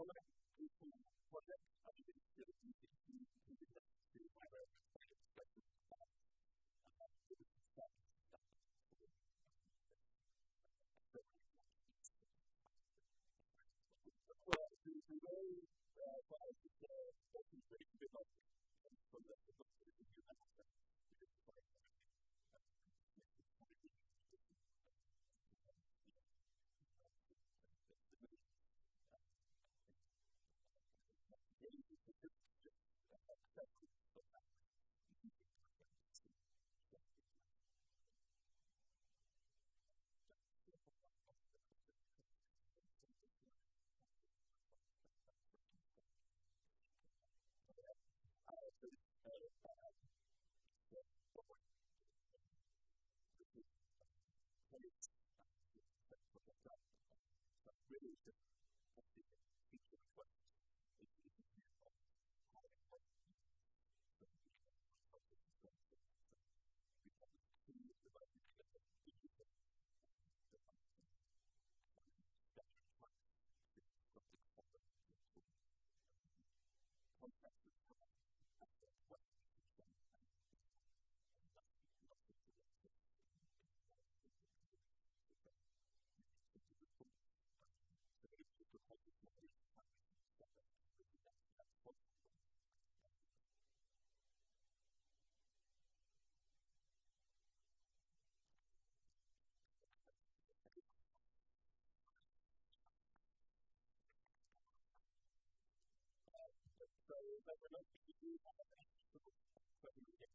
So, but we're not going to do that.